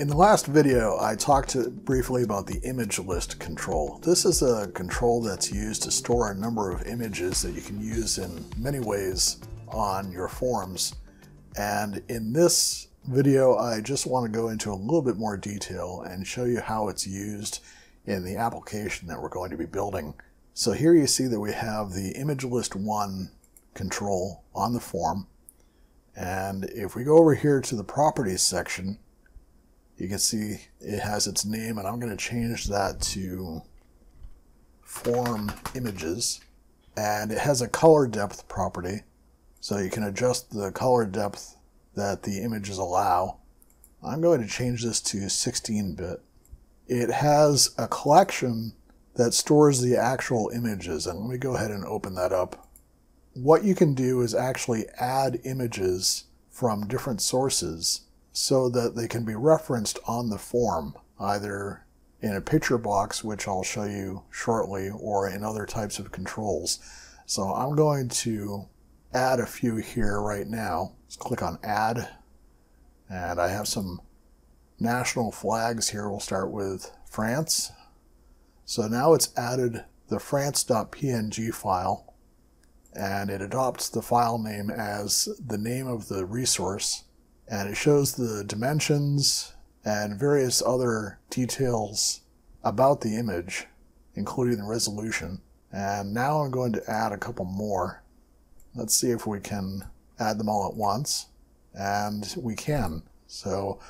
In the last video, I talked briefly about the image list control. This is a control that's used to store a number of images that you can use in many ways on your forms. And in this video, I just want to go into a little bit more detail and show you how it's used in the application that we're going to be building. So here you see that we have the ImageList1 control on the form. And if we go over here to the properties section, you can see it has its name, and I'm going to change that to form images. And it has a color depth property, so you can adjust the color depth that the images allow. I'm going to change this to 16-bit. It has a collection that stores the actual images, and let me go ahead and open that up. What you can do is actually add images from different sources so that they can be referenced on the form, either in a picture box, which I'll show you shortly, or in other types of controls. So I'm going to add a few here right now. Let's click on add, and I have some national flags here. We'll start with France. So now it's added the France.png file, and it adopts the file name as the name of the resource, and it shows the dimensions and various other details about the image, including the resolution. And now I'm going to add a couple more. Let's see if we can add them all at once. And we can. So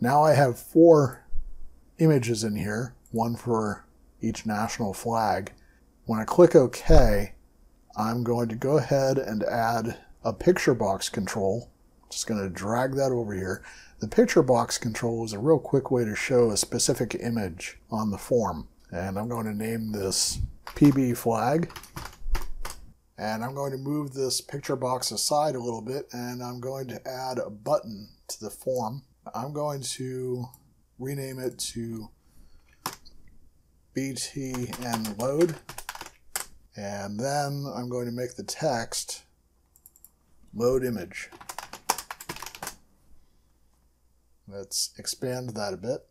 now I have 4 images in here, one for each national flag. When I click OK, I'm going to go ahead and add a picture box control. Just going to drag that over here. The picture box control is a real quick way to show a specific image on the form. And I'm going to name this pb flag. And I'm going to move this picture box aside a little bit, and I'm going to add a button to the form. I'm going to rename it to BTN Load. And then I'm going to make the text load image. Let's expand that a bit.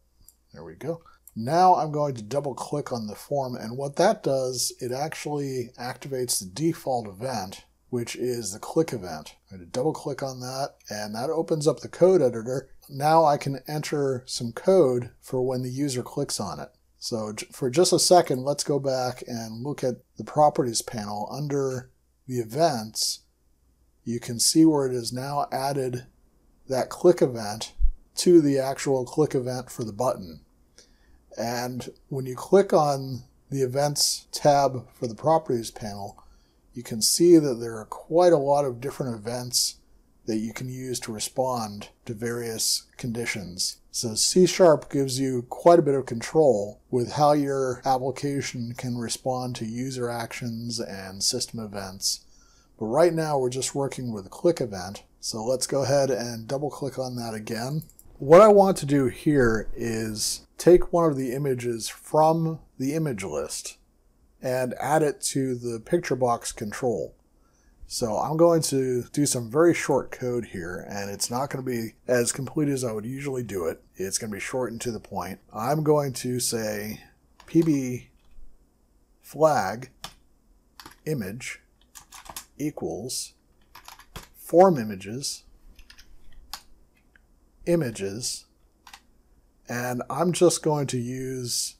There we go. Now I'm going to double click on the form, and what that does, it actually activates the default event, which is the click event. I'm going to double click on that, and that opens up the code editor. Now I can enter some code for when the user clicks on it. So for just a second, let's go back and look at the properties panel. Under the events, you can see where it has now added that click event to the actual click event for the button. And when you click on the events tab for the properties panel, you can see that there are quite a lot of different events that you can use to respond to various conditions. So C# gives you quite a bit of control with how your application can respond to user actions and system events. But right now we're just working with a click event. So let's go ahead and double click on that again. What I want to do here is take one of the images from the image list and add it to the picture box control. So I'm going to do some very short code here, and it's not going to be as complete as I would usually do it. It's going to be short and to the point. I'm going to say pb flag image equals form images, and I'm just going to use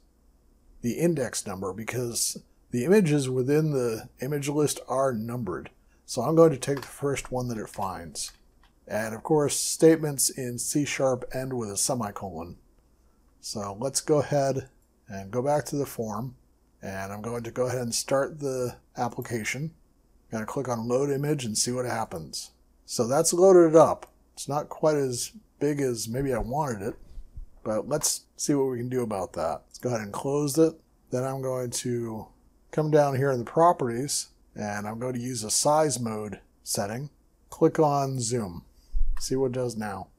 the index number because the images within the image list are numbered. So I'm going to take the first one that it finds. And of course, statements in C# end with a semicolon. So let's go ahead and go back to the form. And I'm going to go ahead and start the application. I'm going to click on load image and see what happens. So that's loaded it up. It's not quite as big as maybe I wanted it, but let's see what we can do about that. Let's go ahead and close it. Then I'm going to come down here in the properties, and I'm going to use a size mode setting. Click on zoom. See what it does now.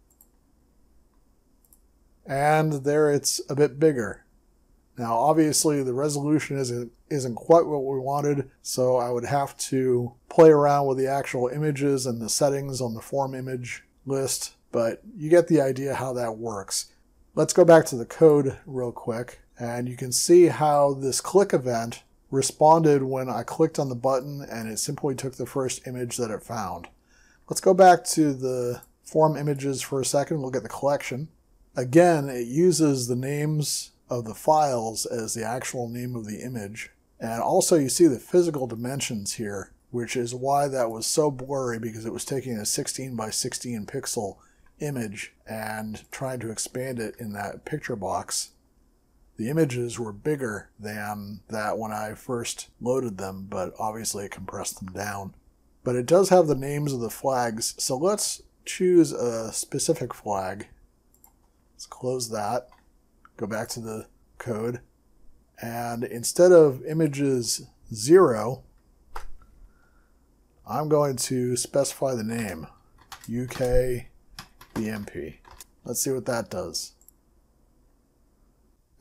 And there, it's a bit bigger. Now obviously the resolution isn't quite what we wanted, so I would have to play around with the actual images and the settings on the form image list, but you get the idea how that works. Let's go back to the code real quick, and you can see how this click event responded when I clicked on the button, and it simply took the first image that it found. Let's go back to the form images for a second, look at the collection. Again, it uses the names of the files as the actual name of the image. And also you see the physical dimensions here, which is why that was so blurry, because it was taking a 16 by 16 pixel image and trying to expand it in that picture box. The images were bigger than that when I first loaded them, but obviously it compressed them down. But it does have the names of the flags, so let's choose a specific flag. Let's close that, go back to the code, and instead of images 0, I'm going to specify the name, UK BMP. Let's see what that does.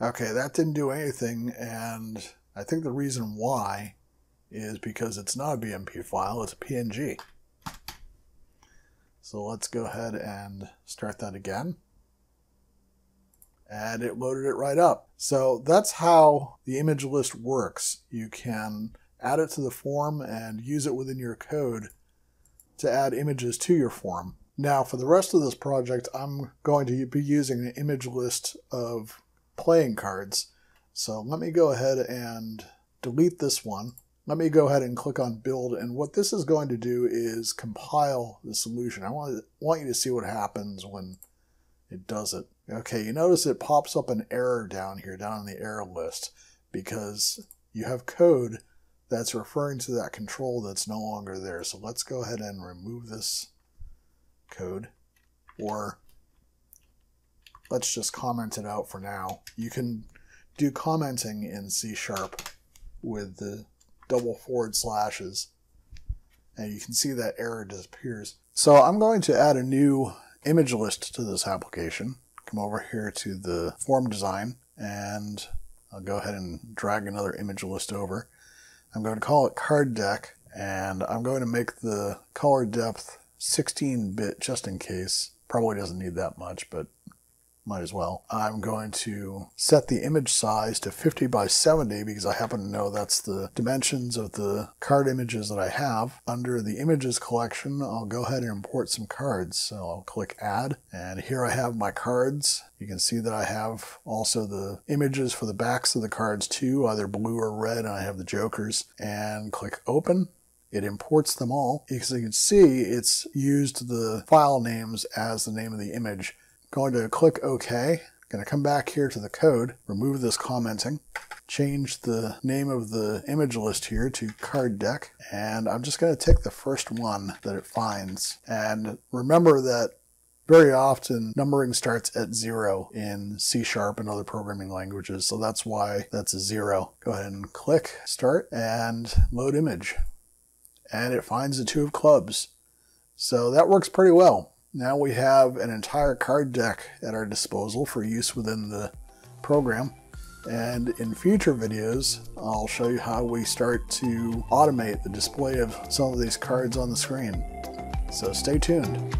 Okay, that didn't do anything, and I think the reason why is because it's not a BMP file, it's a PNG. So let's go ahead and start that again. And it loaded it right up. So that's how the image list works. You can add it to the form and use it within your code to add images to your form. Now for the rest of this project, I'm going to be using an image list of playing cards. So let me go ahead and delete this one. Let me go ahead and click on build. And what this is going to do is compile the solution. I want you to see what happens when it does it. Okay, you notice it pops up an error down here, down in the error list, because you have code that's referring to that control that's no longer there. So let's go ahead and remove this code, or let's just comment it out for now. You can do commenting in C# with the // and you can see that error disappears. So I'm going to add a new image list to this application. Come over here to the form design, and I'll go ahead and drag another image list over. I'm going to call it card deck, and I'm going to make the color depth 16-bit just in case. Probably doesn't need that much, but might as well. I'm going to set the image size to 50 by 70 because I happen to know that's the dimensions of the card images that I have. Under the images collection, I'll go ahead and import some cards. So I'll click add, and here I have my cards. You can see that I have also the images for the backs of the cards too, either blue or red, and I have the jokers. And click open. It imports them all. As you can see, it's used the file names as the name of the image. Going to click OK. Going to come back here to the code, remove this commenting, change the name of the image list here to card deck, and I'm just going to take the first one that it finds. And remember that very often numbering starts at 0 in C# and other programming languages, so that's why that's a 0. Go ahead and click start and load image. And it finds the 2 of clubs. So that works pretty well. Now we have an entire card deck at our disposal for use within the program, and in future videos I'll show you how we start to automate the display of some of these cards on the screen. So stay tuned.